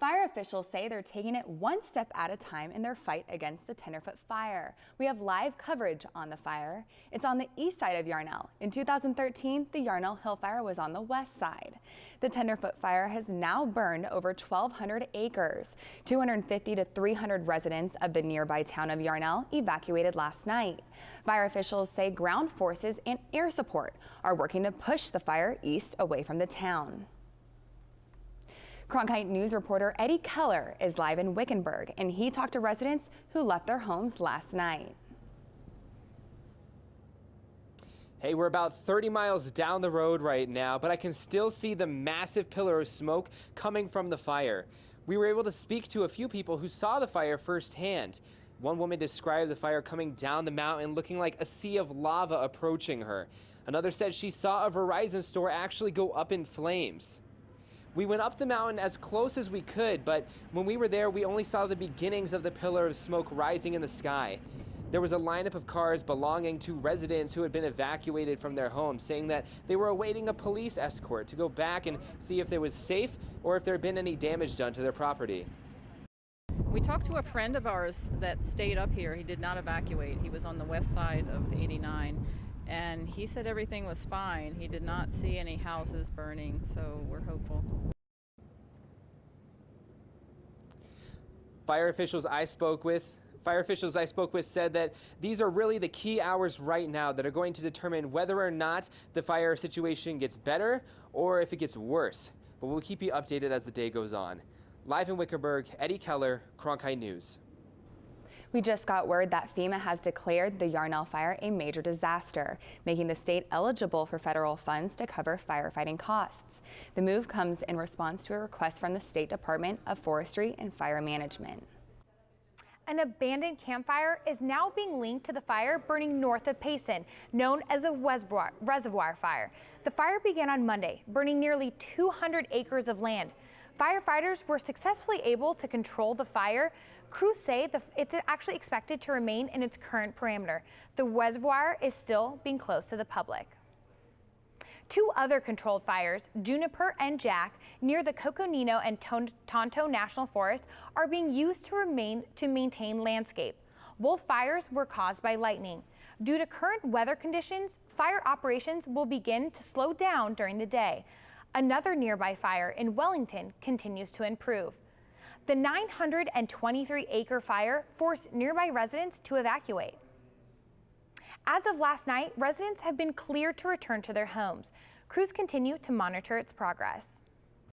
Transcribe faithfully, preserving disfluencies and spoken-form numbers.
Fire officials say they're taking it one step at a time in their fight against the Tenderfoot fire. We have live coverage on the fire. It's on the east side of Yarnell. In two thousand thirteen, the Yarnell Hill fire was on the west side. The Tenderfoot fire has now burned over twelve hundred acres. two hundred fifty to three hundred residents of the nearby town of Yarnell evacuated last night. Fire officials say ground forces and air support are working to push the fire east away from the town. Cronkite News reporter Eddie Keller is live in Wickenburg, and he talked to residents who left their homes last night. Hey, we're about thirty miles down the road right now, but I can still see the massive pillar of smoke coming from the fire. We were able to speak to a few people who saw the fire firsthand. One woman described the fire coming down the mountain looking like a sea of lava approaching her. Another said she saw a Verizon store actually go up in flames. We went up the mountain as close as we could, but when we were there, we only saw the beginnings of the pillar of smoke rising in the sky. There was a lineup of cars belonging to residents who had been evacuated from their homes, saying that they were awaiting a police escort to go back and see if it was safe or if there had been any damage done to their property. We talked to a friend of ours that stayed up here. He did not evacuate. He was on the west side of eighty-nine. And he said everything was fine. He did not see any houses burning, so we're hopeful. Fire officials I spoke with, fire officials I spoke with said that these are really the key hours right now that are going to determine whether or not the fire situation gets better or if it gets worse. But we'll keep you updated as the day goes on. Live in Wickenburg, Eddie Keller, Cronkite News. We just got word that FEMA has declared the Yarnell fire a major disaster, making the state eligible for federal funds to cover firefighting costs. The move comes in response to a request from the State Department of Forestry and Fire Management. An abandoned campfire is now being linked to the fire burning north of Payson, known as the Reservoir, Reservoir Fire. The fire began on Monday, burning nearly two hundred acres of land. Firefighters were successfully able to control the fire. Crews say the, it's actually expected to remain in its current parameter. The reservoir is still being closed to the public. Two other controlled fires, Juniper and Jack, near the Coconino and Tonto National Forest, are being used to remain to maintain landscape. Both fires were caused by lightning. Due to current weather conditions, fire operations will begin to slow down during the day. Another nearby fire in Wellington continues to improve. The nine hundred twenty-three acre fire forced nearby residents to evacuate. As of last night, residents have been cleared to return to their homes. Crews continue to monitor its progress.